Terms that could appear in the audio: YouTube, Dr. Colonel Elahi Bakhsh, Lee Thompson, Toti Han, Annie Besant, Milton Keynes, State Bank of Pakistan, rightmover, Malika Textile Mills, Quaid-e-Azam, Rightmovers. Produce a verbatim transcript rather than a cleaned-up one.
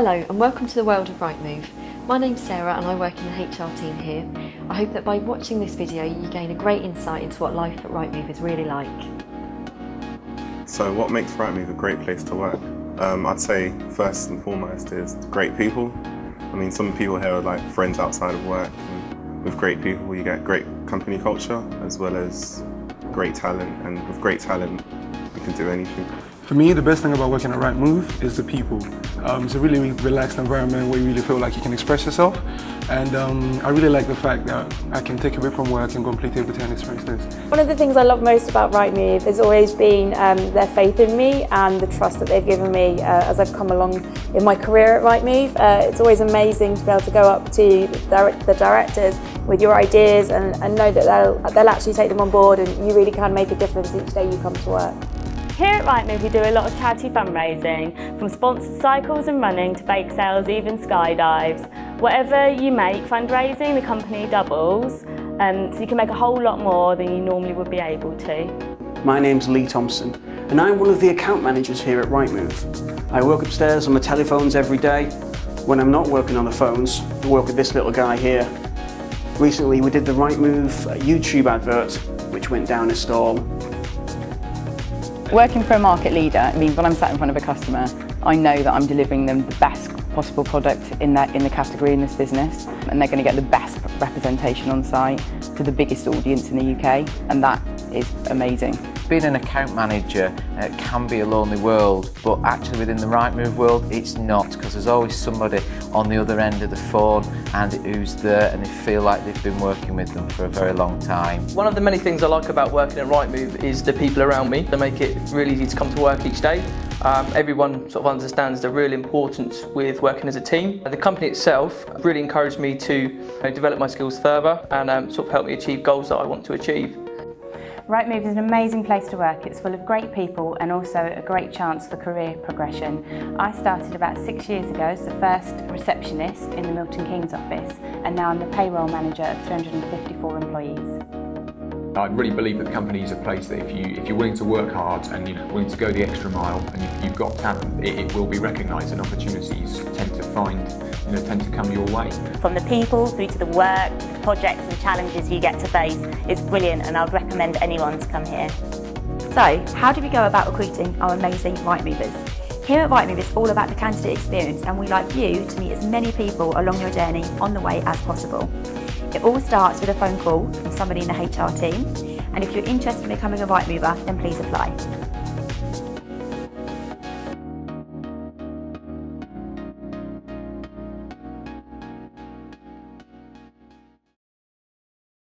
Hello and welcome to the world of Rightmove. My name's Sarah and I work in the H R team here. I hope that by watching this video you gain a great insight into what life at Rightmove is really like. So what makes Rightmove a great place to work? Um, I'd say first and foremost is great people. I mean, some people here are like friends outside of work. And with great people you get great company culture as well as great talent, and with great talent you can do anything. For me, the best thing about working at Rightmove is the people. Um, it's a really relaxed environment where you really feel like you can express yourself, and um, I really like the fact that I can take a bit from work and go and play table tennis, for instance. One of the things I love most about Rightmove has always been um, their faith in me and the trust that they've given me uh, as I've come along in my career at Rightmove. Uh, it's always amazing to be able to go up to the directors with your ideas and, and know that they'll, they'll actually take them on board, and you really can make a difference each day you come to work. Here at Rightmove we do a lot of charity fundraising, from sponsored cycles and running to bake sales, even skydives. Whatever you make fundraising, the company doubles, um, so you can make a whole lot more than you normally would be able to. My name's Lee Thompson and I'm one of the account managers here at Rightmove. I work upstairs on the telephones every day. When I'm not working on the phones, I work with this little guy here. Recently we did the Rightmove YouTube advert, which went down a storm. Working for a market leader, I mean, when I'm sat in front of a customer, I know that I'm delivering them the best possible product in that in the category in this business, and they're going to get the best representation on site to the biggest audience in the U K, and that is amazing. Being an account manager uh, can be a lonely world, but actually within the Rightmove world it's not, because there's always somebody on the other end of the phone and who's there, and they feel like they've been working with them for a very long time. One of the many things I like about working at Rightmove is the people around me. They make it really easy to come to work each day. Um, everyone sort of understands the real importance with working as a team. The company itself really encouraged me to you know, develop my skills further and um, sort of help me achieve goals that I want to achieve. Rightmove is an amazing place to work. It's full of great people and also a great chance for career progression. I started about six years ago as the first receptionist in the Milton Keynes office, and now I'm the payroll manager of three hundred fifty-four employees. I really believe that the company is a place that if, you, if you're willing to work hard and you're willing to go the extra mile and you've, you've got talent, it, it will be recognised, and opportunities tend to find, you know, tend to come your way. From the people through to the work, the projects and challenges you get to face, it's brilliant, and I'd recommend anyone to come here. So, how do we go about recruiting our amazing Rightmovers? Here at Rightmove it's all about the candidate experience, and we'd like you to meet as many people along your journey on the way as possible. It all starts with a phone call from somebody in the H R team, and if you're interested in becoming a Rightmover, then please apply.